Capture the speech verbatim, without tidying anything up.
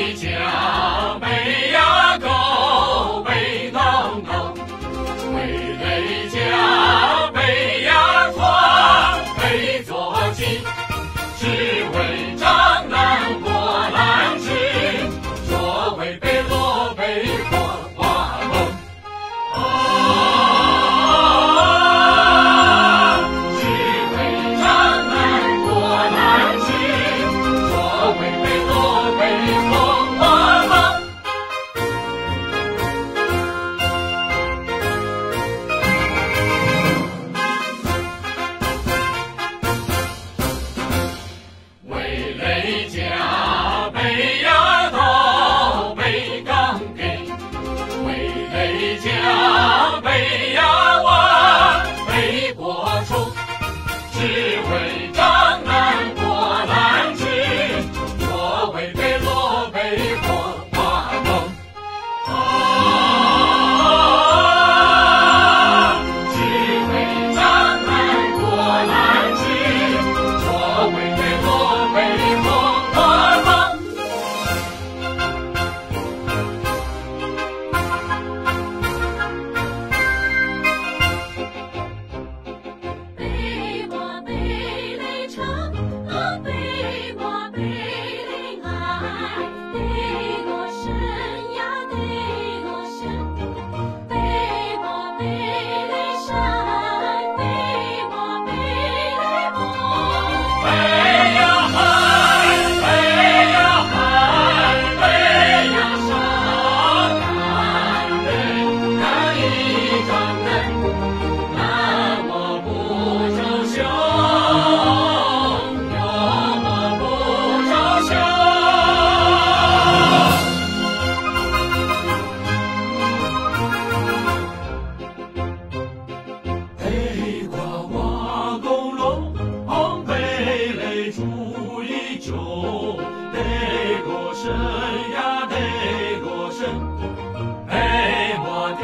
背脚背呀狗背孬孬，背累脚背呀狂背左鸡，只为蟑螂过来吃，左背背左背火花龙。啊，只为蟑螂过来吃，左背背左背风花浪。为累脚背呀头背钢给，为累脚背呀蛙背果虫，只为蟑螂过来吃，左背背左背火花龙。啊，只为蟑螂过来吃，左背背左背风花浪。背我背嘞长，我背我背嘞矮，背我深呀背我深，背我背嘞山，背我背嘞梦。背呀海，背呀海，背呀山，干人干一张人，那我不招羞，有我不招羞。背我瓦工龙，红背嘞煮一酒，得个深呀得个深，背我的。